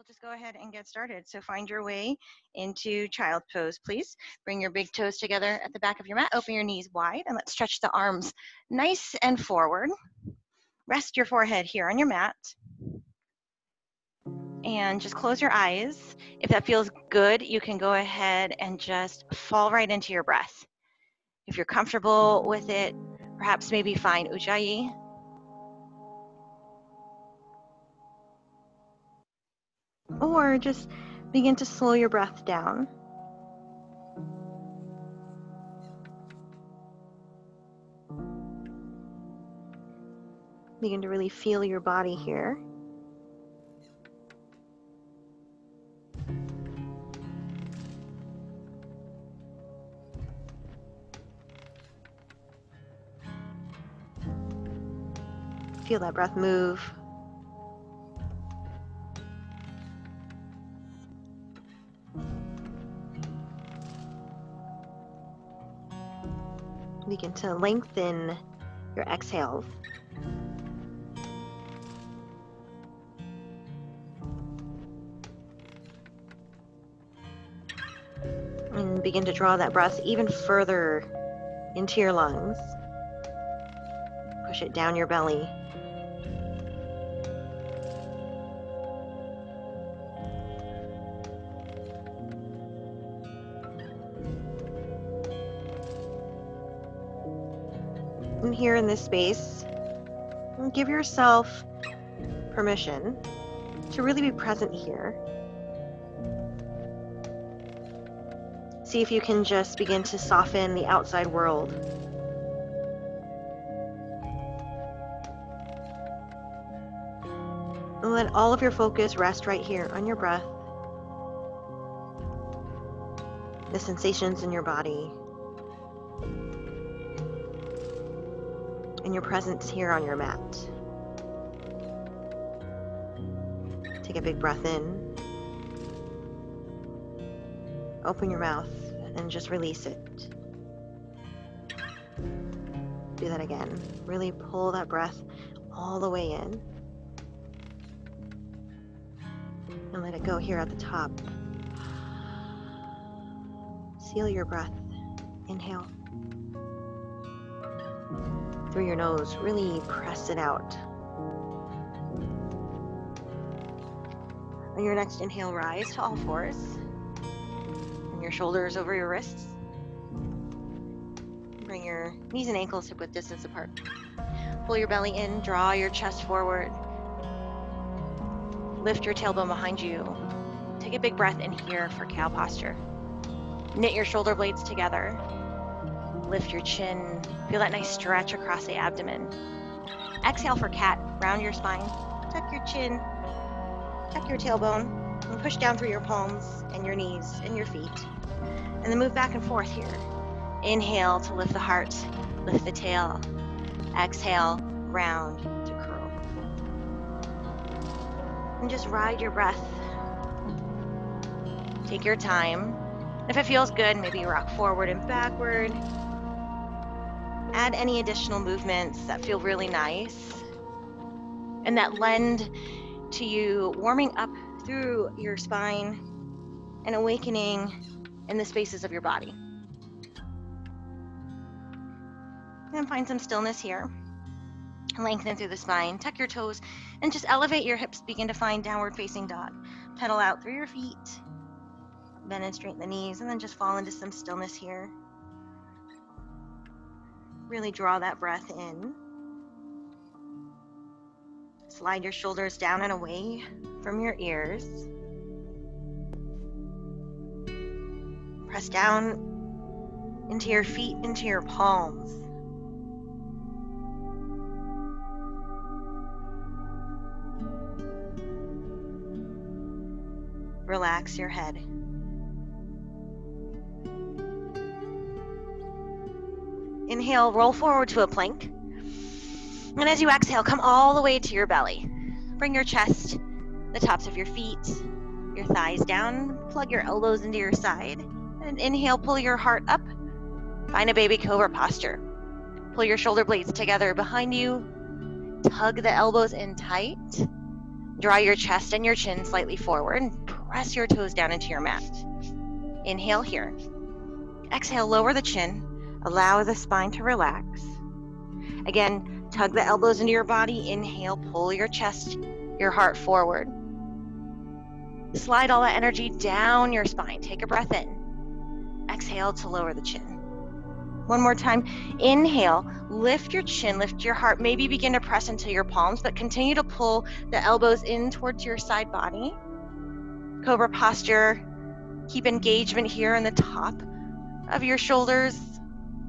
we'll just go ahead and get started. So find your way into child pose, please. Bring your big toes together at the back of your mat. Open your knees wide and let's stretch the arms nice and forward. Rest your forehead here on your mat. And just close your eyes. If that feels good, you can go ahead and just fall right into your breath. If you're comfortable with it, perhaps maybe find Ujjayi. Or just begin to slow your breath down. Begin to really feel your body here. Feel that breath move. Begin to lengthen your exhales. And begin to draw that breath even further into your lungs. Push it down your belly. Here in this space, give yourself permission to really be present here. See if you can just begin to soften the outside world. And let all of your focus rest right here on your breath, the sensations in your body, and your presence here on your mat. Take a big breath in. Open your mouth and just release it. Do that again. Really pull that breath all the way in. And let it go here at the top. Seal your breath. Inhale. Through your nose, really press it out. On your next inhale, rise to all fours. Bring your shoulders over your wrists. Bring your knees and ankles hip width distance apart. Pull your belly in, draw your chest forward. Lift your tailbone behind you. Take a big breath in here for cow posture. Knit your shoulder blades together. Lift your chin. Feel that nice stretch across the abdomen. Exhale for cat. Round your spine. Tuck your chin. Tuck your tailbone. And push down through your palms and your knees and your feet. And then move back and forth here. Inhale to lift the heart. Lift the tail. Exhale, round to curl. And just ride your breath. Take your time. If it feels good, maybe rock forward and backward. Add any additional movements that feel really nice and that lend to you warming up through your spine and awakening in the spaces of your body. And find some stillness here. Lengthen through the spine, tuck your toes, and just elevate your hips. Begin to find downward facing dog. Pedal out through your feet, bend and straighten the knees, and then just fall into some stillness here. Really draw that breath in. Slide your shoulders down and away from your ears. Press down into your feet, into your palms. Relax your head. Inhale, roll forward to a plank. And as you exhale, come all the way to your belly. Bring your chest, the tops of your feet, your thighs down. Plug your elbows into your side. And inhale, pull your heart up. Find a baby cobra posture. Pull your shoulder blades together behind you. Tug the elbows in tight. Draw your chest and your chin slightly forward. Press your toes down into your mat. Inhale here. Exhale, lower the chin. Allow the spine to relax. Again, tug the elbows into your body. Inhale, pull your chest, your heart forward. Slide all that energy down your spine. Take a breath in. Exhale to lower the chin. One more time. Inhale, lift your chin, lift your heart. Maybe begin to press into your palms, but continue to pull the elbows in towards your side body. Cobra posture. Keep engagement here in the top of your shoulders.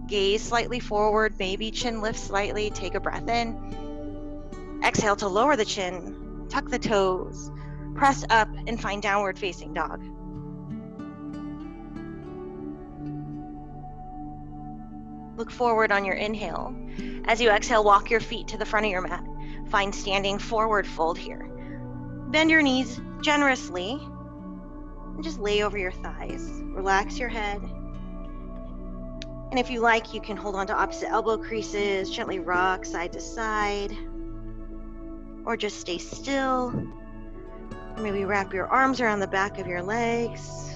Gaze slightly forward, maybe chin lift slightly. Take a breath in. Exhale to lower the chin. Tuck the toes. Press up and find downward facing dog. Look forward on your inhale. As you exhale, walk your feet to the front of your mat. Find standing forward fold here. Bend your knees generously and just lay over your thighs. Relax your head. And if you like, you can hold on to opposite elbow creases, gently rock side to side, or just stay still. Maybe wrap your arms around the back of your legs.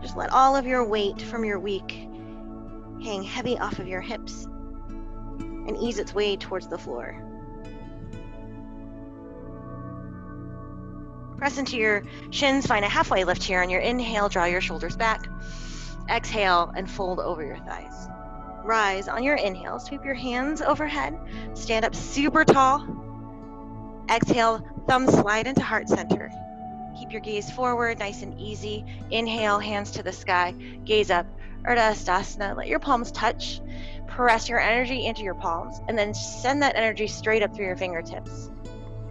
Just let all of your weight from your week hang heavy off of your hips and ease its way towards the floor. Press into your shins, find a halfway lift here. On your inhale, draw your shoulders back. Exhale and fold over your thighs. Rise on your inhale, sweep your hands overhead, stand up super tall. Exhale, thumbs slide into heart center. Keep your gaze forward, nice and easy. Inhale, hands to the sky, gaze up, Urdhvasana. Let your palms touch, press your energy into your palms, and then send that energy straight up through your fingertips.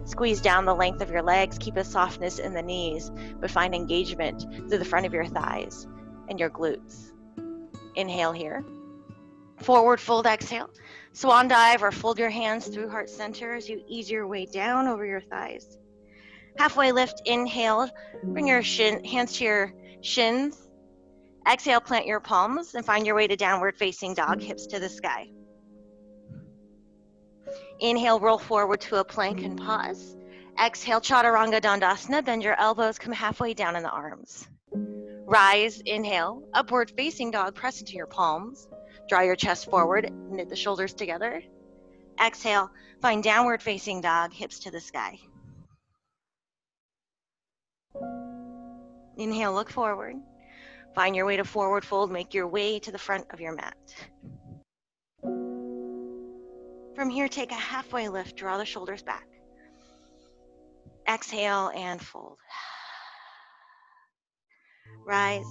Squeeze down the length of your legs, keep a softness in the knees, but find engagement through the front of your thighs and your glutes. Inhale here. Forward fold, exhale. Swan dive or fold your hands through heart center as you ease your way down over your thighs. Halfway lift, inhale, bring your hands to your shins. Exhale, plant your palms and find your way to downward facing dog, hips to the sky. Inhale, roll forward to a plank and pause. Exhale, Chaturanga Dandasana, bend your elbows, come halfway down in the arms. Rise, inhale, upward facing dog, press into your palms. Draw your chest forward, knit the shoulders together. Exhale, find downward facing dog, hips to the sky. Inhale, look forward. Find your way to forward fold, make your way to the front of your mat. From here, take a halfway lift, draw the shoulders back. Exhale and fold. Rise.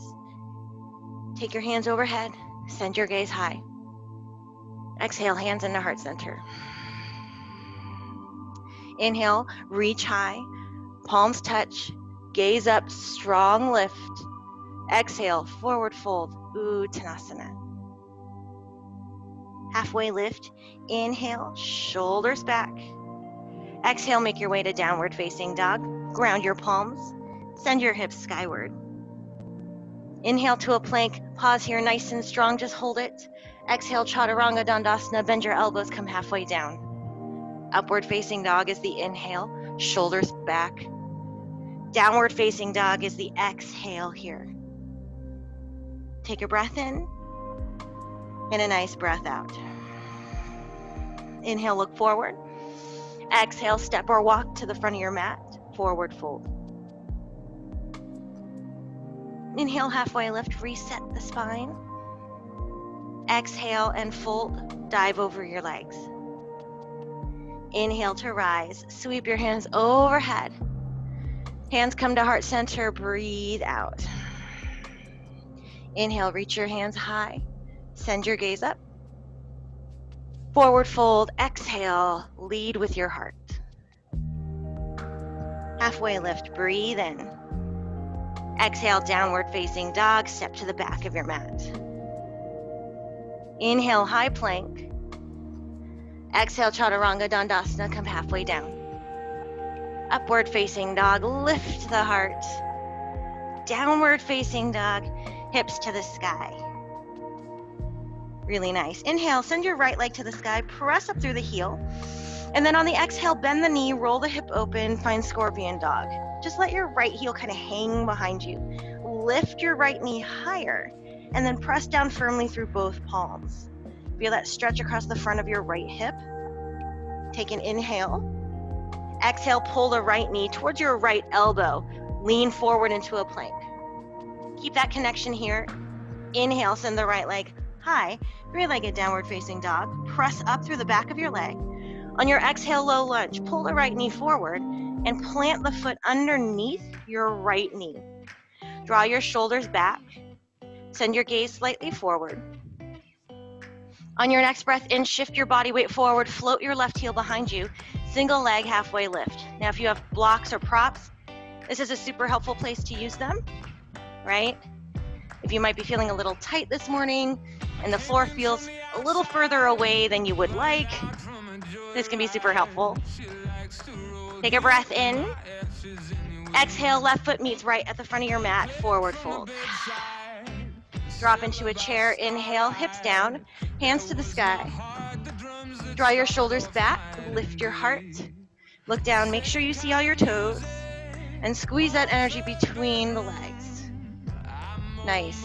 Take your hands overhead. Send your gaze high. Exhale, hands into heart center. Inhale, reach high. Palms touch. Gaze up, strong lift. Exhale, forward fold, Uttanasana. Halfway lift. Inhale, shoulders back. Exhale, make your way to downward facing dog. Ground your palms. Send your hips skyward. Inhale to a plank, pause here, nice and strong, just hold it. Exhale, Chaturanga Dandasana, bend your elbows, come halfway down. Upward facing dog is the inhale, shoulders back. Downward facing dog is the exhale here. Take a breath in, and a nice breath out. Inhale, look forward. Exhale, step or walk to the front of your mat, forward fold. Inhale, halfway lift, reset the spine. Exhale and fold, dive over your legs. Inhale to rise, sweep your hands overhead. Hands come to heart center, breathe out. Inhale, reach your hands high, send your gaze up. Forward fold, exhale, lead with your heart. Halfway lift, breathe in. Exhale, downward facing dog, step to the back of your mat. Inhale, high plank. Exhale, Chaturanga Dandasana, come halfway down. Upward facing dog, lift the heart. Downward facing dog, hips to the sky. Really nice. Inhale, send your right leg to the sky, press up through the heel. And then on the exhale, bend the knee, roll the hip open, find Scorpion Dog. Just let your right heel kind of hang behind you. Lift your right knee higher, and then press down firmly through both palms. Feel that stretch across the front of your right hip. Take an inhale. Exhale, pull the right knee towards your right elbow. Lean forward into a plank. Keep that connection here. Inhale, send the right leg high. Three-legged downward facing dog. Press up through the back of your leg. On your exhale, low lunge, pull the right knee forward and plant the foot underneath your right knee. Draw your shoulders back. Send your gaze slightly forward. On your next breath in, shift your body weight forward, float your left heel behind you, single leg halfway lift. Now if you have blocks or props, this is a super helpful place to use them, right? If you might be feeling a little tight this morning and the floor feels a little further away than you would like, this can be super helpful. Take a breath in. Exhale, left foot meets right at the front of your mat, forward fold. Drop into a chair, inhale, hips down, hands to the sky. Draw your shoulders back, lift your heart, look down, make sure you see all your toes, and squeeze that energy between the legs. Nice.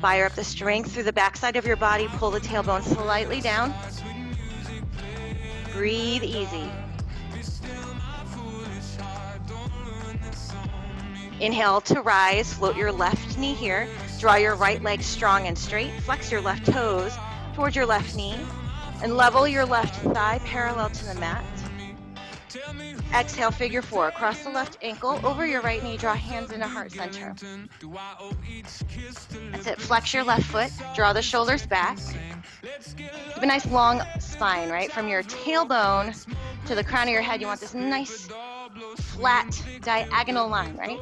Fire up the strength through the backside of your body, pull the tailbone slightly down. Breathe easy. Inhale to rise, float your left knee here. Draw your right leg strong and straight. Flex your left toes towards your left knee and level your left thigh parallel to the mat. Exhale, figure four. Cross the left ankle over your right knee. Draw hands into heart center. That's it. Flex your left foot. Draw the shoulders back. Keep a nice long spine, right? From your tailbone to the crown of your head, you want this nice flat diagonal line, right?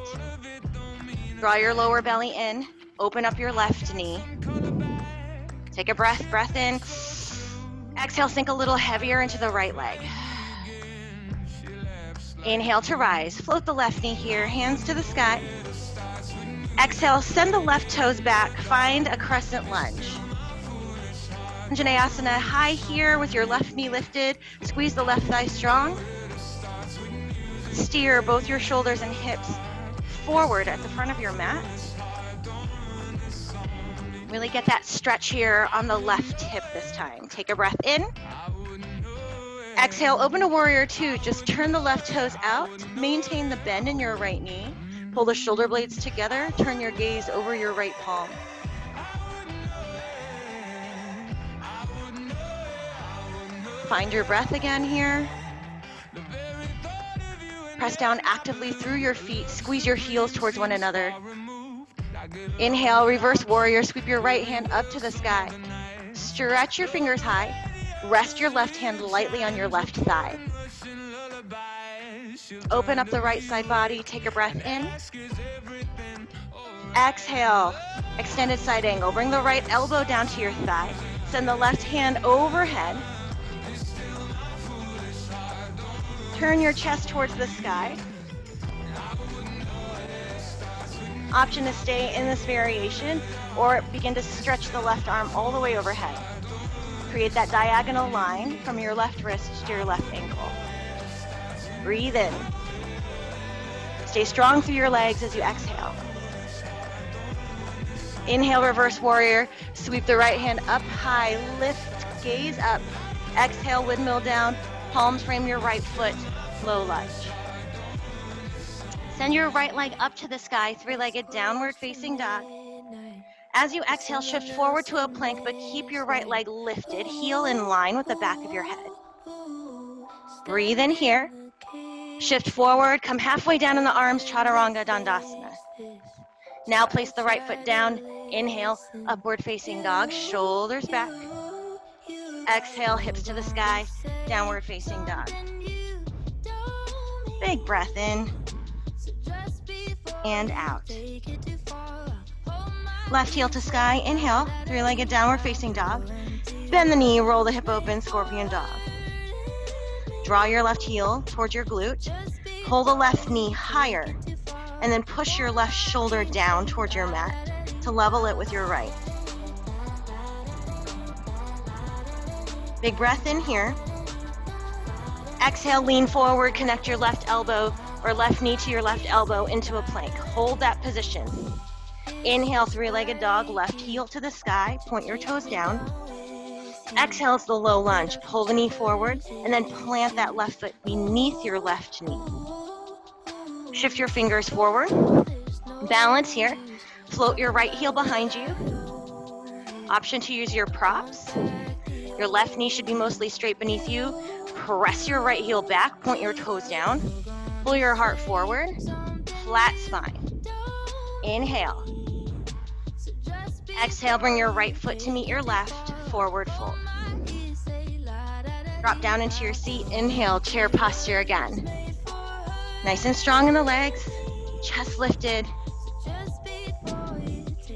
Draw your lower belly in. Open up your left knee. Take a breath. Breath in. Exhale, sink a little heavier into the right leg. Inhale to rise. Float the left knee here. Hands to the sky. Exhale, send the left toes back. Find a crescent lunge. Anjaneyasana, high here with your left knee lifted. Squeeze the left thigh strong. Steer both your shoulders and hips forward at the front of your mat. Really get that stretch here on the left hip this time. Take a breath in. Exhale, open to Warrior II. Just turn the left toes out. Maintain the bend in your right knee. Pull the shoulder blades together. Turn your gaze over your right palm. Find your breath again here. Press down actively through your feet. Squeeze your heels towards one another. Inhale, reverse warrior. Sweep your right hand up to the sky. Stretch your fingers high. Rest your left hand lightly on your left thigh. Open up the right side body. Take a breath in. Exhale, extended side angle. Bring the right elbow down to your thigh. Send the left hand overhead. Turn your chest towards the sky. Option to stay in this variation or begin to stretch the left arm all the way overhead. Create that diagonal line from your left wrist to your left ankle. Breathe in. Stay strong through your legs as you exhale. Inhale, reverse warrior. Sweep the right hand up high. Lift, gaze up. Exhale, windmill down. Palms frame your right foot, low lunge. Send your right leg up to the sky, three-legged downward facing dog. As you exhale, shift forward to a plank, but keep your right leg lifted, heel in line with the back of your head. Breathe in here. Shift forward, come halfway down in the arms, Chaturanga Dandasana. Now place the right foot down, inhale, upward facing dog, shoulders back. Exhale, hips to the sky, downward facing dog. Big breath in and out. Left heel to sky, inhale, three-legged downward facing dog. Bend the knee, roll the hip open, Scorpion Dog. Draw your left heel towards your glute. Pull the left knee higher and then push your left shoulder down towards your mat to level it with your right. Big breath in here. Exhale, lean forward, connect your left elbow or left knee to your left elbow into a plank. Hold that position. Inhale, three-legged dog, left heel to the sky, point your toes down. Exhale is the low lunge. Pull the knee forward and then plant that left foot beneath your left knee. Shift your fingers forward. Balance here. Float your right heel behind you. Option to use your props. Your left knee should be mostly straight beneath you. Press your right heel back, point your toes down. Pull your heart forward, flat spine. Inhale. Exhale, bring your right foot to meet your left, forward fold. Drop down into your seat, inhale, chair posture again. Nice and strong in the legs, chest lifted.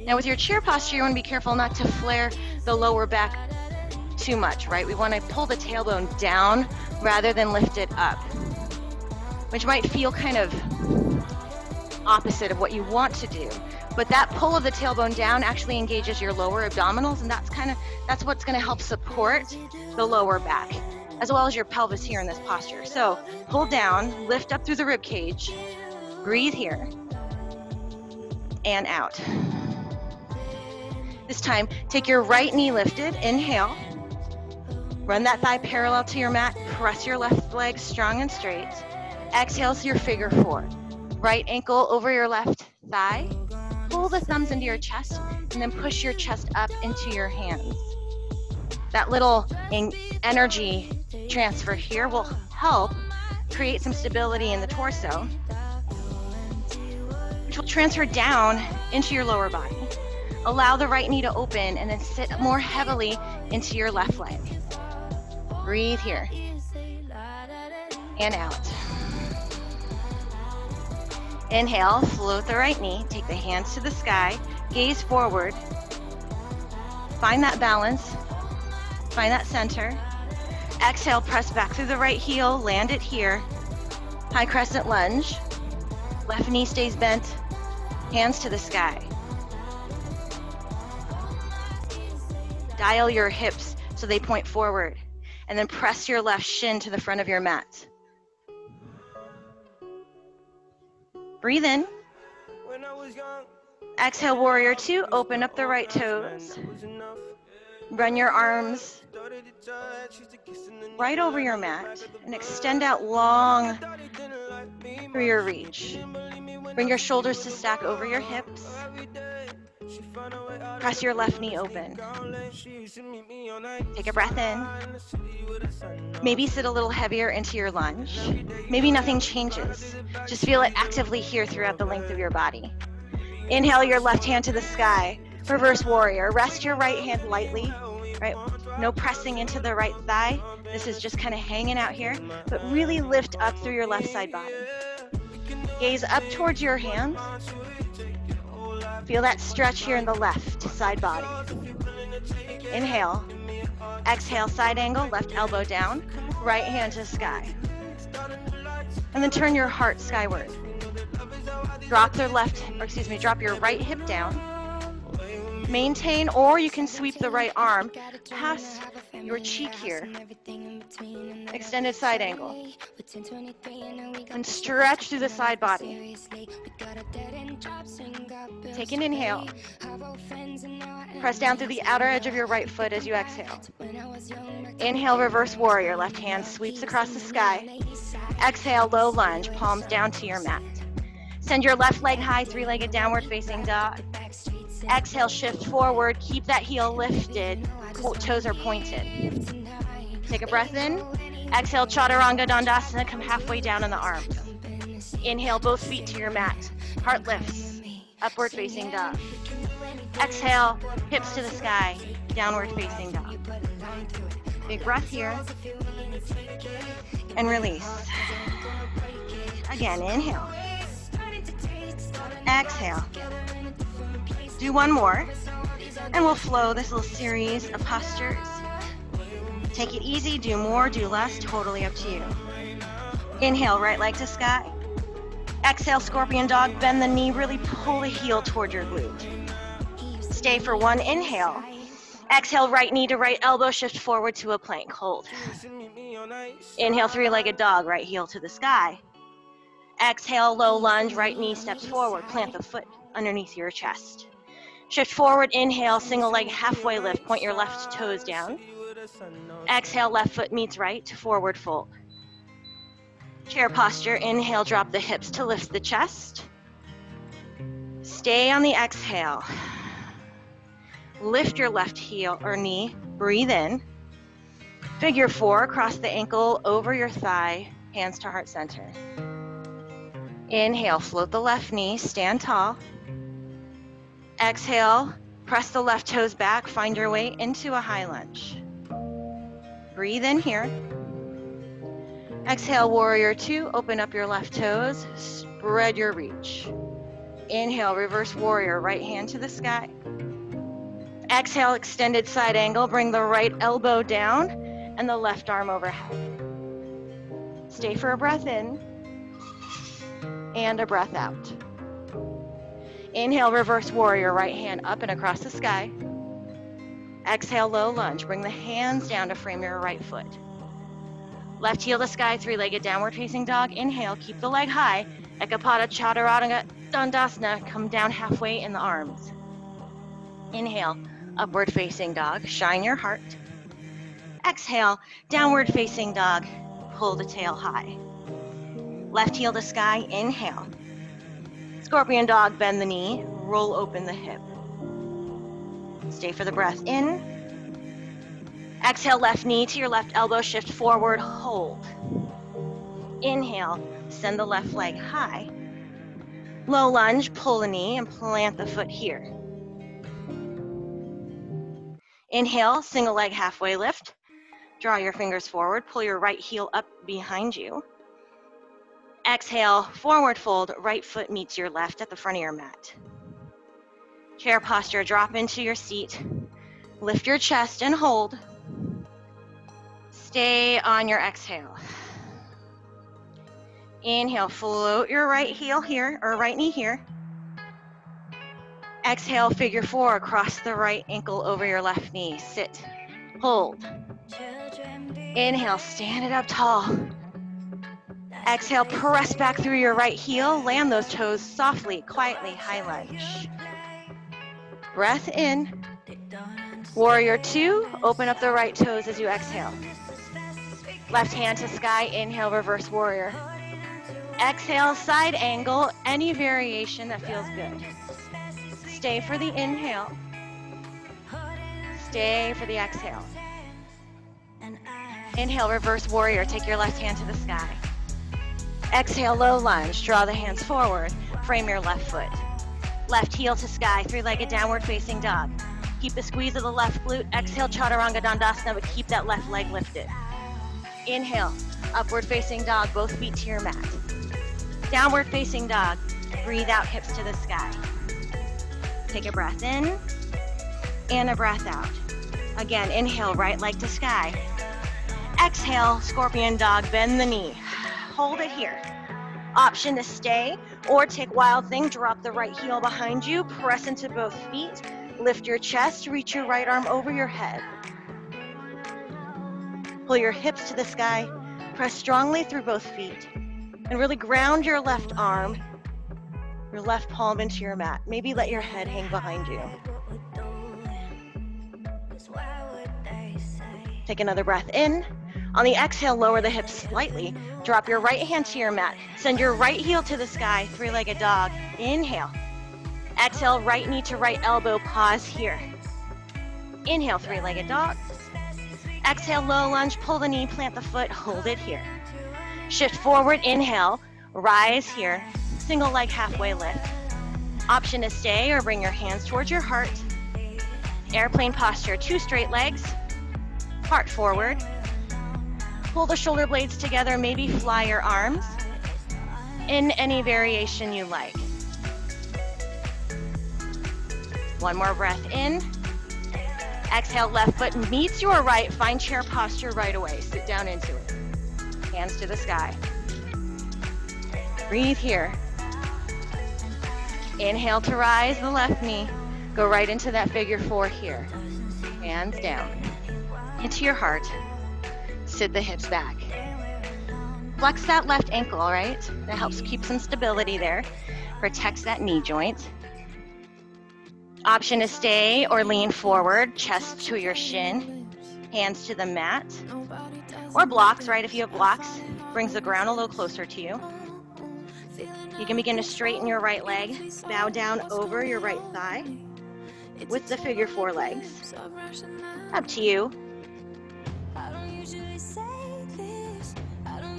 Now with your chair posture, you want to be careful not to flare the lower back too much, right? We want to pull the tailbone down rather than lift it up, which might feel kind of opposite of what you want to do. But that pull of the tailbone down actually engages your lower abdominals, and that's what's going to help support the lower back, as well as your pelvis here in this posture. So pull down, lift up through the rib cage, breathe here, and out. This time, take your right knee lifted, inhale, run that thigh parallel to your mat, press your left leg strong and straight. Exhale to your figure four. Right ankle over your left thigh. Pull the thumbs into your chest and then push your chest up into your hands. That little energy transfer here will help create some stability in the torso, which will transfer down into your lower body. Allow the right knee to open and then sit more heavily into your left leg. Breathe here. And out. Inhale, float the right knee, take the hands to the sky, gaze forward, find that balance, find that center. Exhale, press back through the right heel, land it here. High crescent lunge, left knee stays bent, hands to the sky. Dial your hips so they point forward, and then press your left shin to the front of your mat. Breathe in. Exhale, Warrior II, open up the right toes. Run your arms right over your mat and extend out long through your reach. Bring your shoulders to stack over your hips. Press your left knee open. Take a breath in. Maybe sit a little heavier into your lunge. Maybe nothing changes. Just feel it actively here throughout the length of your body. Inhale your left hand to the sky. Reverse warrior. Rest your right hand lightly. Right? No pressing into the right thigh. This is just kind of hanging out here. But really lift up through your left side body. Gaze up towards your hands. Feel that stretch here in the left side body. Inhale. Exhale, side angle, left elbow down, right hand to sky. And then turn your heart skyward. Drop your right hip down. Maintain, or you can sweep the right arm past your cheek here. Extended side angle. And stretch through the side body. Take an inhale. Press down through the outer edge of your right foot as you exhale. Inhale, reverse warrior. Left hand sweeps across the sky. Exhale, low lunge. Palms down to your mat. Send your left leg high, three-legged downward facing dog. Exhale, shift forward, keep that heel lifted, toes are pointed. Take a breath in. Exhale, Chaturanga Dandasana, come halfway down on the arms. Inhale, both feet to your mat. Heart lifts, upward facing dog. Exhale, hips to the sky, downward facing dog. Big breath here. And release. Again, inhale. Exhale. Do one more, and we'll flow this little series of postures. Take it easy, do more, do less, totally up to you. Inhale, right leg to sky. Exhale, scorpion dog, bend the knee, really pull the heel toward your glute. Stay for one inhale, Exhale, right knee to right elbow, shift forward to a plank hold. Inhale, three-legged dog, right heel to the sky. Exhale, low lunge, right knee steps forward, plant the foot underneath your chest. Shift forward, inhale, single leg halfway lift, point your left toes down. Exhale, left foot meets right, forward fold. Chair posture, inhale, drop the hips to lift the chest. Stay on the exhale. Lift your left heel or knee, breathe in. Figure four, cross the ankle over your thigh, hands to heart center. Inhale, float the left knee, stand tall. Exhale, press the left toes back, find your way into a high lunge. Breathe in here. Exhale, Warrior II, open up your left toes, spread your reach. Inhale, reverse warrior, right hand to the sky. Exhale, extended side angle, bring the right elbow down and the left arm overhead. Stay for a breath in and a breath out. Inhale, reverse warrior, right hand up and across the sky. Exhale, low lunge, bring the hands down to frame your right foot. Left heel to sky, three-legged downward facing dog. Inhale, keep the leg high. Ekapada Chaturanga Dandasana, come down halfway in the arms. Inhale, upward facing dog, shine your heart. Exhale, downward facing dog, pull the tail high. Left heel to sky, inhale. Scorpion dog, bend the knee, roll open the hip. Stay for the breath in. Exhale, left knee to your left elbow, shift forward, hold. Inhale, send the left leg high. Low lunge, pull the knee and plant the foot here. Inhale, single leg halfway lift. Draw your fingers forward, pull your right heel up behind you. Exhale, forward fold, right foot meets your left at the front of your mat. Chair posture, drop into your seat. Lift your chest and hold. Stay on your exhale. Inhale, float your right heel here, or right knee here. Exhale, figure four, cross the right ankle over your left knee. Sit, hold. Inhale, stand it up tall. Exhale, press back through your right heel, land those toes softly, quietly, high lunge. Breath in. Warrior II, open up the right toes as you exhale. Left hand to sky, inhale, reverse warrior. Exhale, side angle, any variation that feels good. Stay for the inhale. Stay for the exhale. Inhale, reverse warrior, take your left hand to the sky. Exhale, low lunge, draw the hands forward, frame your left foot. Left heel to sky, three-legged downward facing dog. Keep the squeeze of the left glute. Exhale, Chaturanga Dandasana, but keep that left leg lifted. Inhale, upward facing dog, both feet to your mat. Downward facing dog, breathe out, hips to the sky. Take a breath in and a breath out. Again, inhale, right leg to sky. Exhale, scorpion dog, bend the knee. Hold it here. Option to stay or take wild thing, drop the right heel behind you, press into both feet, lift your chest, reach your right arm over your head. Pull your hips to the sky, press strongly through both feet, and really ground your left arm, your left palm into your mat. Maybe let your head hang behind you. Take another breath in. On the exhale, lower the hips slightly. Drop your right hand to your mat. Send your right heel to the sky, three-legged dog. Inhale. Exhale, right knee to right elbow, pause here. Inhale, three-legged dog. Exhale, low lunge, pull the knee, plant the foot, hold it here. Shift forward, inhale, rise here. Single leg halfway lift. Option to stay or bring your hands towards your heart. Airplane posture, two straight legs, heart forward. Pull the shoulder blades together, maybe fly your arms in any variation you like. One more breath in. Exhale, left foot meets your right. Find chair posture right away. Sit down into it. Hands to the sky. Breathe here. Inhale to rise the left knee. Go right into that figure four here. hands down into your heart. Sit the hips back. Flex that left ankle, all right? That helps keep some stability there. Protects that knee joint. Option to stay or lean forward, chest to your shin, hands to the mat. Or blocks, right? If you have blocks, brings the ground a little closer to you. You can begin to straighten your right leg, bow down over your right thigh with the figure four legs. Up to you.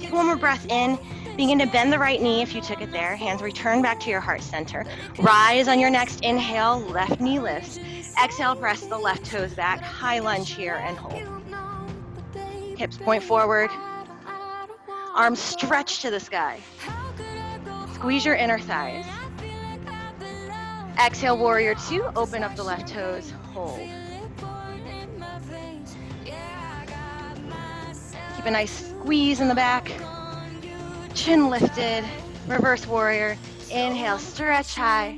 Take one more breath in. Begin to bend the right knee if you took it there. Hands return back to your heart center. Rise on your next inhale, left knee lifts. Exhale, press the left toes back. High lunge here and hold. Hips point forward. Arms stretch to the sky. Squeeze your inner thighs. Exhale, Warrior II. Open up the left toes. Hold. Keep a nice squeeze in the back. Chin lifted. Reverse warrior. Inhale, stretch high.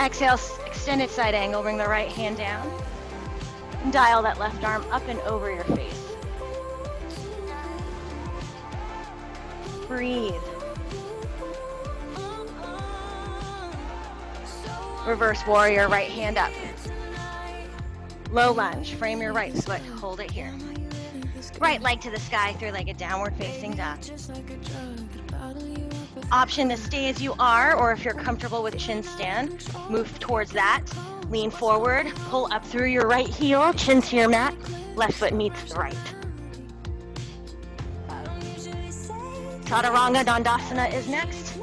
Exhale, extended side angle. Bring the right hand down. And dial that left arm up and over your face. Breathe. Reverse warrior, right hand up. Low lunge, frame your right foot, hold it here. Right leg to the sky, three-legged downward facing dog. Option to stay as you are, or if you're comfortable with chin stand, move towards that. Lean forward, pull up through your right heel, chin to your mat, left foot meets the right. Chaturanga Dandasana is next.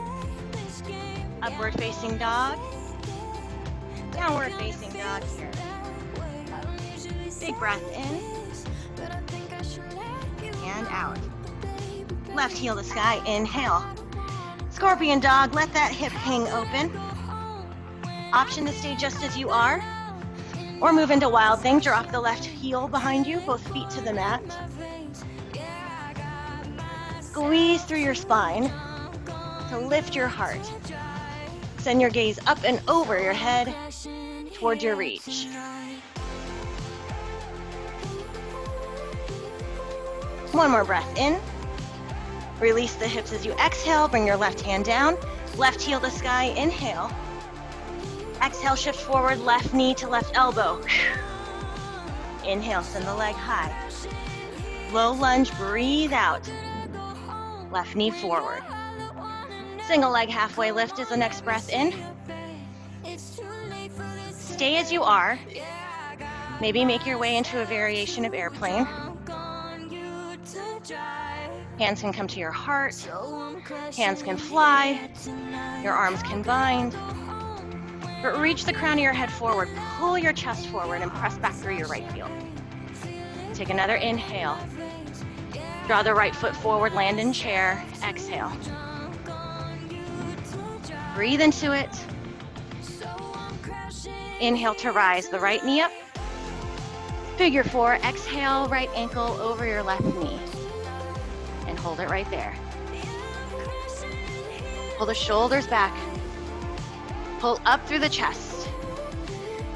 Upward facing dog. Downward facing dog here. Big breath in and out. Left heel to sky, inhale. Scorpion dog, let that hip hang open. Option to stay just as you are or move into wild thing. Drop the left heel behind you, both feet to the mat. Squeeze through your spine to lift your heart. Send your gaze up and over your head toward your reach. One more breath in. Release the hips as you exhale. Bring your left hand down. Left heel to sky. Inhale. Exhale, shift forward. Left knee to left elbow. Inhale, send the leg high. Low lunge. Breathe out. Left knee forward. Single leg halfway lift is the next breath in. Stay as you are. Maybe make your way into a variation of airplane. Hands can come to your heart, hands can fly, your arms can bind, but reach the crown of your head forward, pull your chest forward and press back through your right heel. Take another inhale, draw the right foot forward, land in chair, exhale. Breathe into it. Inhale to rise, the right knee up. Figure four, exhale, right ankle over your left knee. And hold it right there. Pull the shoulders back. Pull up through the chest.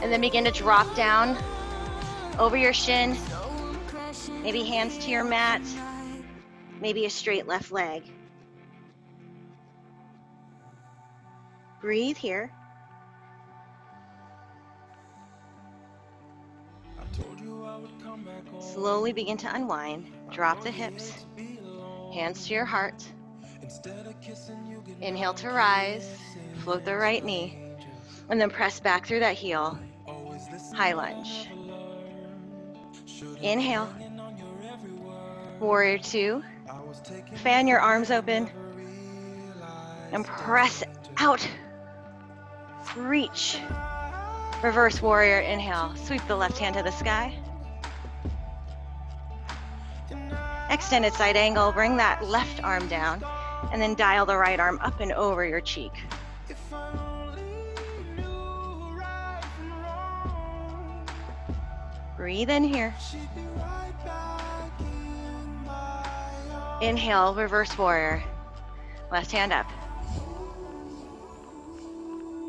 And then begin to drop down over your shin. Maybe hands to your mat. Maybe a straight left leg. Breathe here. Slowly begin to unwind. Drop the hips. Hands to your heart. Inhale to rise. Float the right knee. And then press back through that heel. High lunge. Inhale. Warrior II. Fan your arms open. And press out. Reach. Reverse warrior. Inhale. Sweep the left hand to the sky. Extended side angle, bring that left arm down and then dial the right arm up and over your cheek. Breathe in here. Inhale, reverse warrior. Left hand up.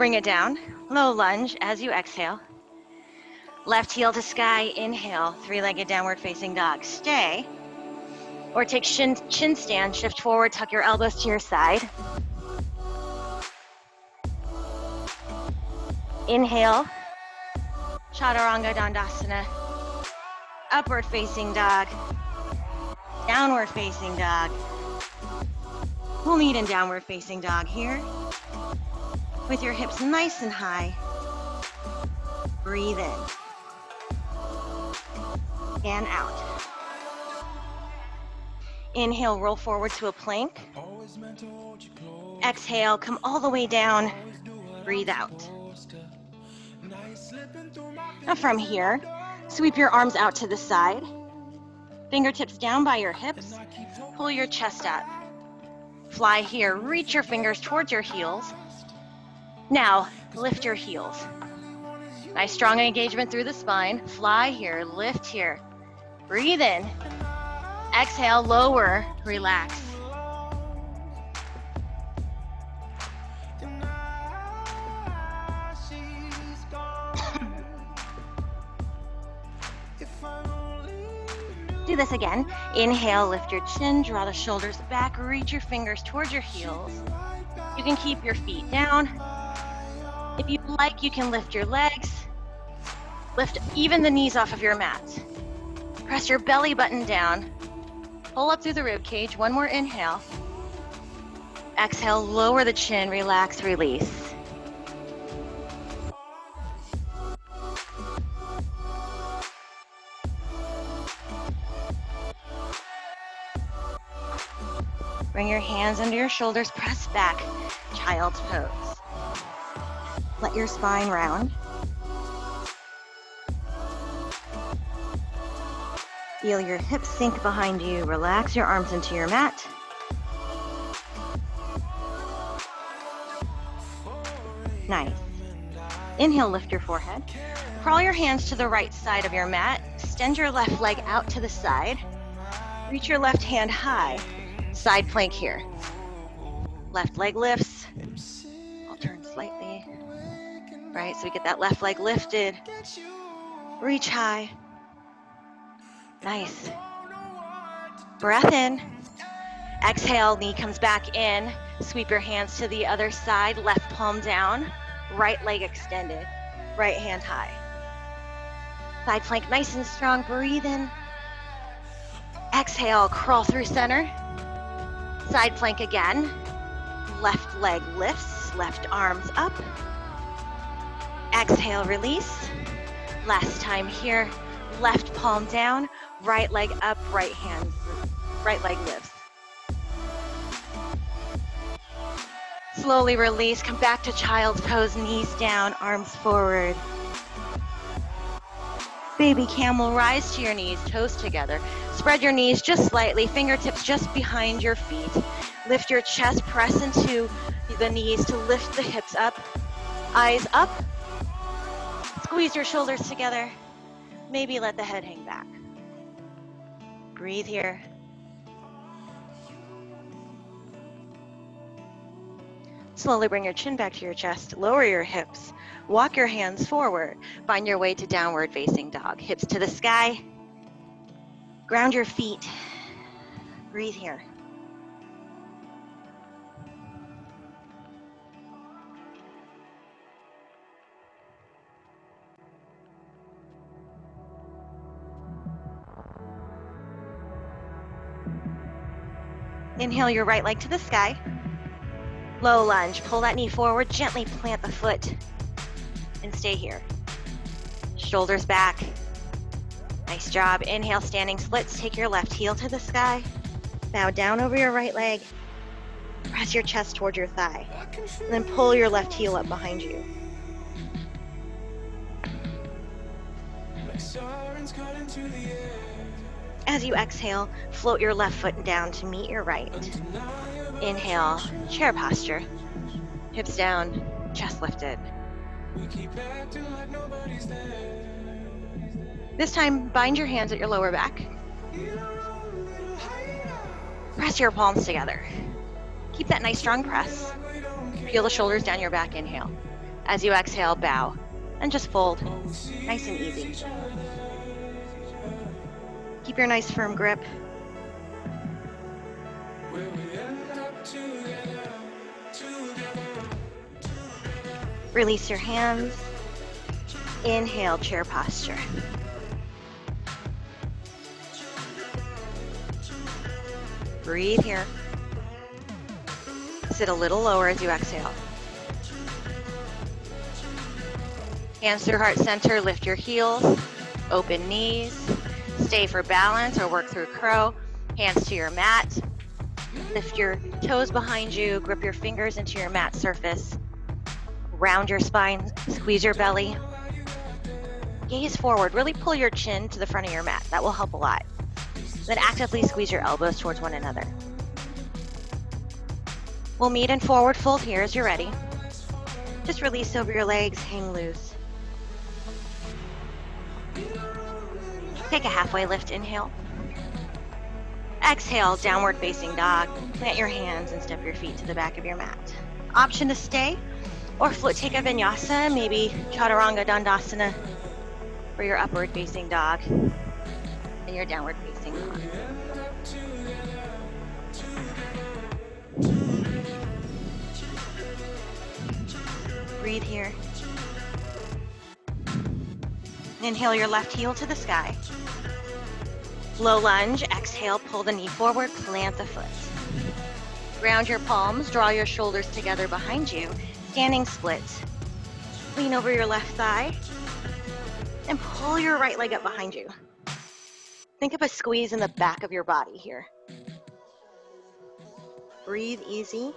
Bring it down, low lunge as you exhale. Left heel to sky, inhale, three-legged downward facing dog. Stay, or take chin stand, shift forward, tuck your elbows to your side. Inhale, Chaturanga Dandasana, upward facing dog, downward facing dog. We'll meet in downward facing dog here. With your hips nice and high, breathe in and out. Inhale, roll forward to a plank. Exhale, come all the way down, breathe out. Now from here, sweep your arms out to the side, fingertips down by your hips, pull your chest up. Fly here, reach your fingers towards your heels. Now, lift your heels. Nice strong engagement through the spine. Fly here, lift here. Breathe in. Exhale, lower, relax. Do this again. Inhale, lift your chin, draw the shoulders back, reach your fingers towards your heels. You can keep your feet down. If you'd like, you can lift your legs. Lift even the knees off of your mat. Press your belly button down. Pull up through the rib cage. One more inhale. Exhale, lower the chin, relax, release. Bring your hands under your shoulders, press back, child's pose. Let your spine round. Feel your hips sink behind you. Relax your arms into your mat. Nice. Inhale, lift your forehead. Crawl your hands to the right side of your mat. Extend your left leg out to the side. Reach your left hand high. Side plank here. Left leg lifts. I'll turn slightly. Right, so we get that left leg lifted. Reach high. Nice. Breath in. Exhale, knee comes back in. Sweep your hands to the other side, left palm down, right leg extended, right hand high. Side plank nice and strong, breathe in. Exhale, crawl through center. Side plank again. Left leg lifts, left arms up. Exhale, release. Last time here, left palm down, right leg up, right hand, right leg lifts. Slowly release, come back to child's pose, knees down, arms forward. Baby camel, rise to your knees, toes together. Spread your knees just slightly, fingertips just behind your feet. Lift your chest, press into the knees to lift the hips up, eyes up. Squeeze your shoulders together. Maybe let the head hang back. Breathe here. Slowly bring your chin back to your chest. Lower your hips. Walk your hands forward. Find your way to downward facing dog. Hips to the sky. Ground your feet. Breathe here. Inhale your right leg to the sky. Low lunge, pull that knee forward, gently plant the foot and stay here. Shoulders back. Nice job. Inhale, standing splits. Take your left heel to the sky. Bow down over your right leg. Press your chest toward your thigh. And then pull your left heel up behind you. As you exhale, float your left foot down to meet your right. Inhale, chair posture. Hips down, chest lifted. This time, bind your hands at your lower back. Press your palms together. Keep that nice strong press. Peel the shoulders down your back, inhale. As you exhale, bow and just fold, nice and easy. Keep your nice firm grip. Release your hands. Inhale, chair posture. Breathe here. Sit a little lower as you exhale. Hands through heart center, lift your heels, open knees, stay for balance or work through crow. Hands to your mat, lift your toes behind you, grip your fingers into your mat surface, round your spine, squeeze your belly, gaze forward, really pull your chin to the front of your mat, that will help a lot. Then actively squeeze your elbows towards one another. We'll meet in forward fold here as you're ready. Just release over your legs, hang loose. Take a halfway lift, inhale. Exhale, downward facing dog. Plant your hands and step your feet to the back of your mat. Option to stay or float, take a vinyasa, maybe Chaturanga Dandasana for your upward facing dog and your downward facing dog. Breathe here. Inhale your left heel to the sky. Low lunge, exhale, pull the knee forward, plant the foot. Round your palms, draw your shoulders together behind you, standing split. Lean over your left thigh and pull your right leg up behind you. Think of a squeeze in the back of your body here. Breathe easy.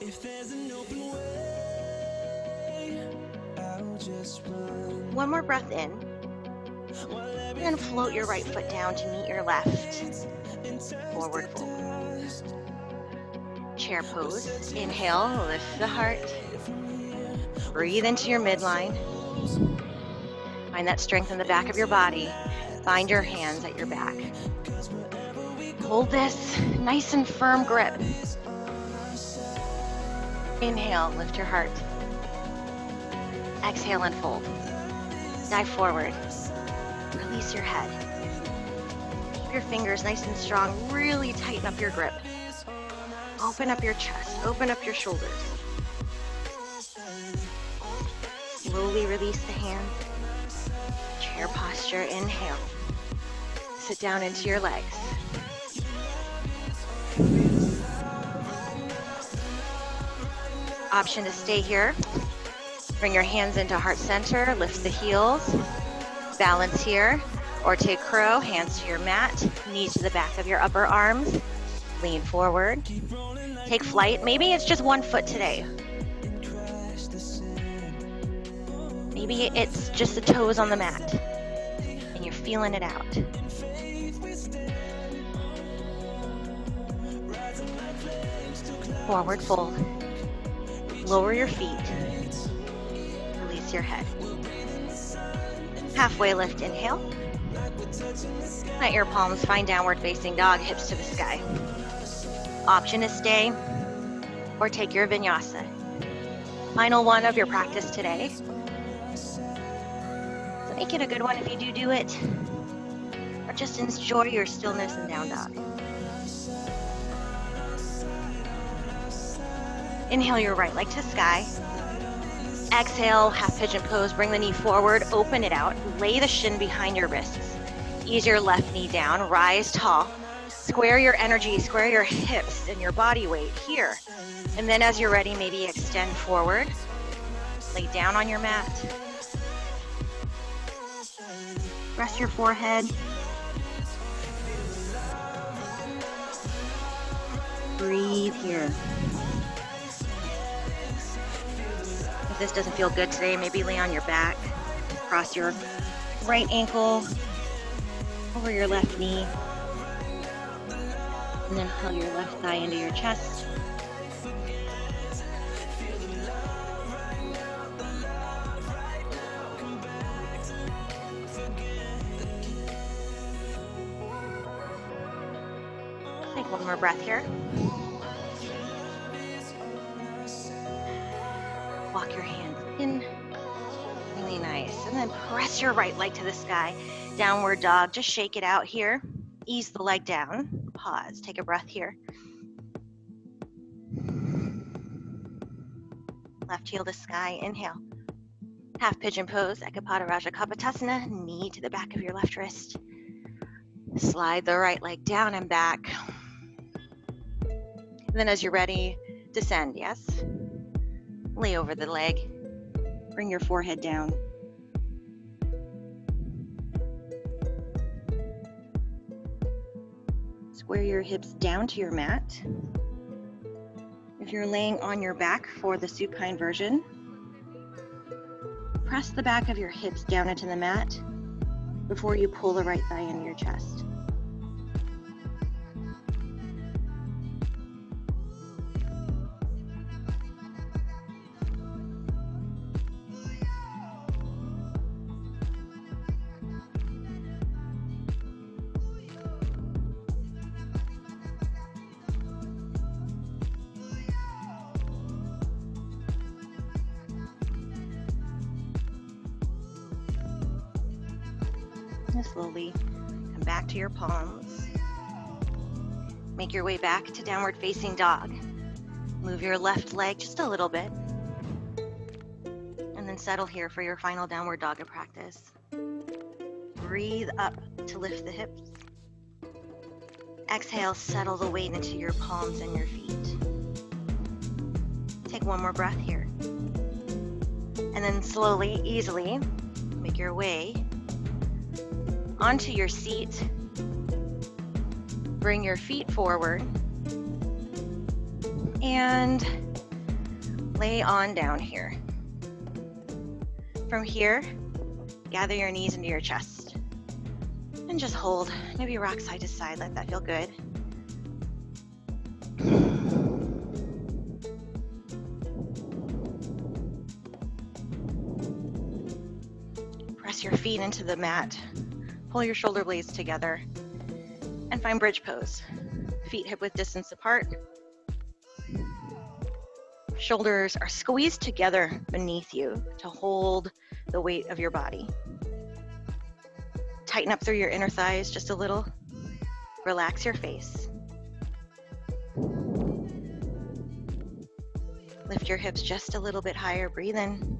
If there's an open way, I'll just run. One more breath in. And float your right foot down to meet your left. Forward fold. Chair pose. Inhale, lift the heart. Breathe into your midline. Find that strength in the back of your body. Find your hands at your back. Hold this nice and firm grip. Inhale, lift your heart. Exhale and fold. Dive forward. Release your head. Keep your fingers nice and strong. Really tighten up your grip. Open up your chest. Open up your shoulders. Slowly release the hands. Chair posture. Inhale. Sit down into your legs. Option to stay here. Bring your hands into heart center. Lift the heels. Balance here, or take crow, hands to your mat, knees to the back of your upper arms, lean forward, take flight. Maybe it's just one foot today. Maybe it's just the toes on the mat, and you're feeling it out. Forward fold, lower your feet, release your head. Halfway lift, inhale. Plant your palms, find downward facing dog, hips to the sky. Option is stay or take your vinyasa. Final one of your practice today. So make it a good one if you do it. Or just enjoy your stillness and down dog. Inhale your right leg to sky. Exhale, half pigeon pose, bring the knee forward, open it out, lay the shin behind your wrists. Ease your left knee down, rise tall. Square your energy, square your hips and your body weight here. And then as you're ready, maybe extend forward. Lay down on your mat. Rest your forehead. Breathe here. If this doesn't feel good today, maybe lay on your back, cross your right ankle over your left knee, and then pull your left thigh into your chest. Take one more breath here. Walk your hands in. Really nice. And then press your right leg to the sky. Downward dog. Just shake it out here. Ease the leg down. Pause. Take a breath here. Left heel to sky. Inhale. Half pigeon pose. Eka Pada Rajakapotasana. Knee to the back of your left wrist. Slide the right leg down and back. And then as you're ready, descend, yes? Lay over the leg. Bring your forehead down. Square your hips down to your mat. If you're laying on your back for the supine version, press the back of your hips down into the mat before you pull the right thigh into your chest. Slowly come back to your palms. Make your way back to downward facing dog. Move your left leg just a little bit. And then settle here for your final downward dog of practice. Breathe up to lift the hips. Exhale, settle the weight into your palms and your feet. Take one more breath here. And then slowly, easily, make your way onto your seat. Bring your feet forward and lay on down here. From here, gather your knees into your chest and just hold. Maybe rock side to side, let that feel good. Press your feet into the mat. Pull your shoulder blades together and find bridge pose. Feet hip width distance apart. Shoulders are squeezed together beneath you to hold the weight of your body. Tighten up through your inner thighs just a little. Relax your face. Lift your hips just a little bit higher. Breathe in.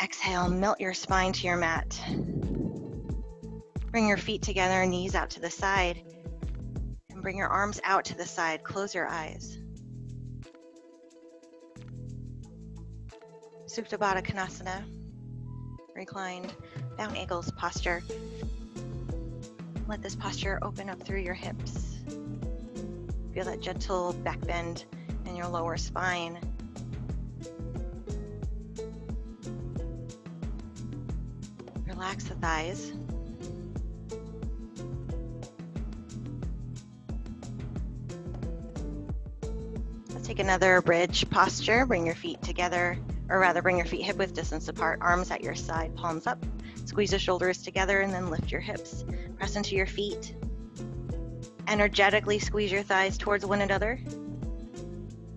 Exhale, melt your spine to your mat. Bring your feet together, knees out to the side, and bring your arms out to the side. Close your eyes. Supta Baddha Konasana, reclined, bound angles posture. Let this posture open up through your hips. Feel that gentle back bend in your lower spine. Relax the thighs. Take another bridge posture. Bring your feet together, or rather bring your feet hip width distance apart, arms at your side, palms up. Squeeze the shoulders together and then lift your hips. Press into your feet. Energetically squeeze your thighs towards one another.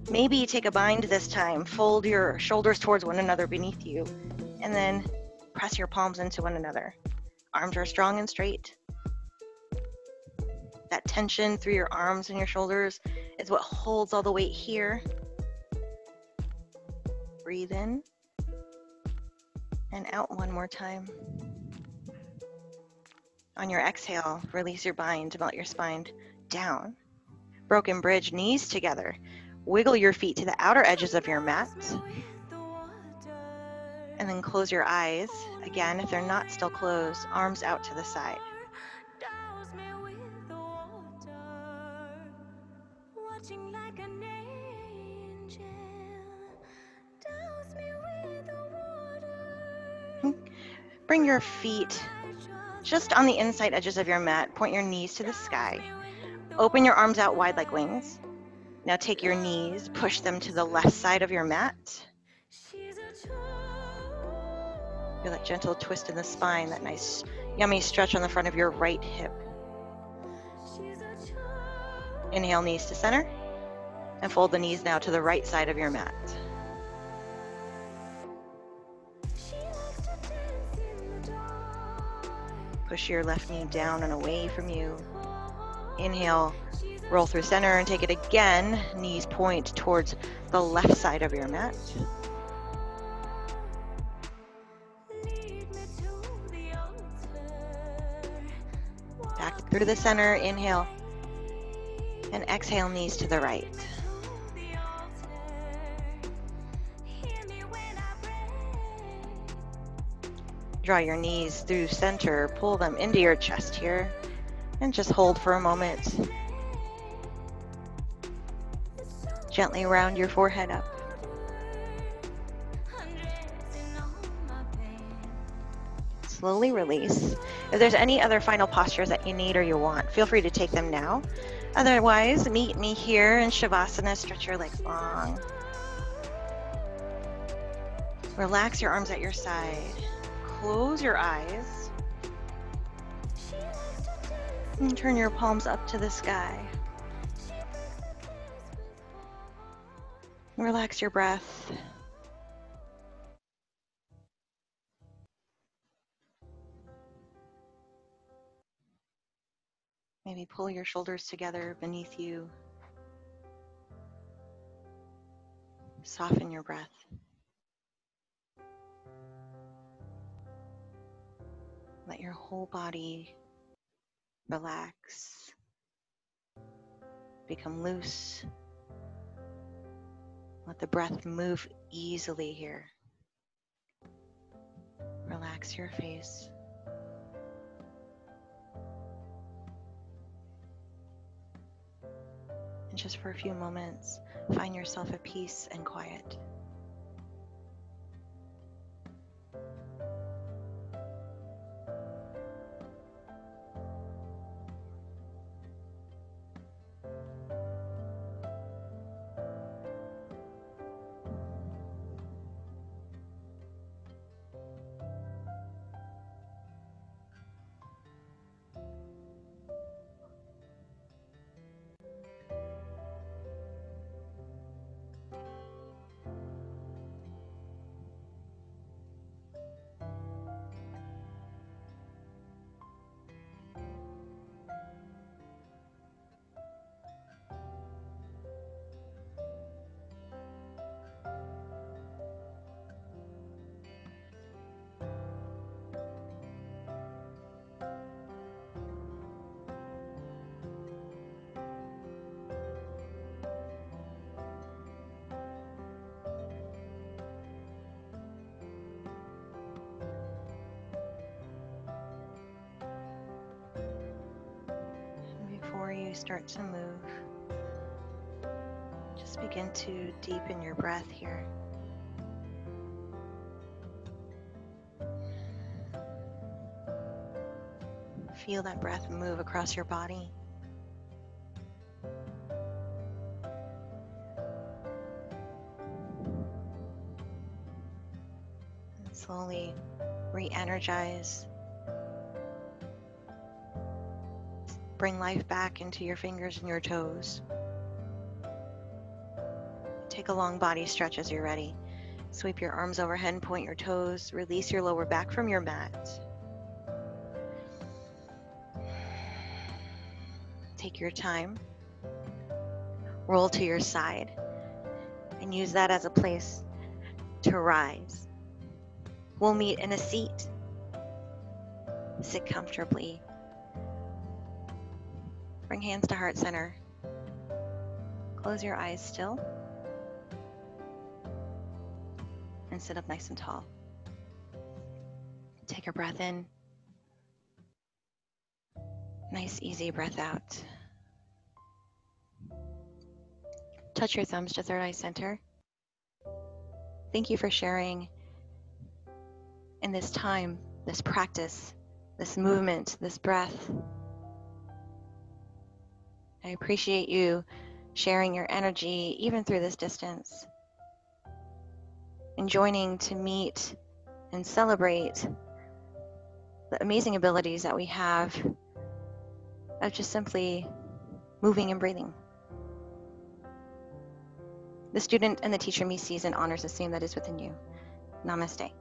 Maybe take a bind this time. Fold your shoulders towards one another beneath you and then press your palms into one another. Arms are strong and straight. That tension through your arms and your shoulders is what holds all the weight here. Breathe in and out one more time. On your exhale, release your bind, melt your spine down. Broken bridge, knees together. Wiggle your feet to the outer edges of your mat. And then close your eyes. Again, if they're not still closed, arms out to the side. Bring your feet just on the inside edges of your mat. Point your knees to the sky. Open your arms out wide like wings. Now take your knees, push them to the left side of your mat. Feel that gentle twist in the spine, that nice yummy stretch on the front of your right hip. Inhale, knees to center, and fold the knees now to the right side of your mat. push your left knee down and away from you. Inhale, roll through center and take it again. Knees point towards the left side of your mat. Back through the center, inhale, and exhale, knees to the right. Draw your knees through center, pull them into your chest here, and just hold for a moment. Gently round your forehead up. Slowly release. If there's any other final postures that you need or you want, feel free to take them now. Otherwise, meet me here in Shavasana. Stretch your legs long. Relax your arms at your side. Close your eyes. And turn your palms up to the sky. Relax your breath. Maybe pull your shoulders together beneath you. Soften your breath. Let your whole body relax, become loose. Let the breath move easily here. Relax your face. And just for a few moments, find yourself at peace and quiet. Start to move. Just begin to deepen your breath here. Feel that breath move across your body. And slowly re-energize. Bring life back into your fingers and your toes. Take a long body stretch as you're ready. Sweep your arms overhead and point your toes. Release your lower back from your mat. Take your time. Roll to your side and use that as a place to rise. We'll meet in a seat. Sit comfortably. Bring hands to heart center. Close your eyes still. And sit up nice and tall. Take a breath in. Nice, easy breath out. Touch your thumbs to third eye center. Thank you for sharing in this time, this practice, this movement, this breath. I appreciate you sharing your energy even through this distance and joining to meet and celebrate the amazing abilities that we have of just simply moving and breathing. The student and the teacher in me sees and honors the same that is within you. Namaste.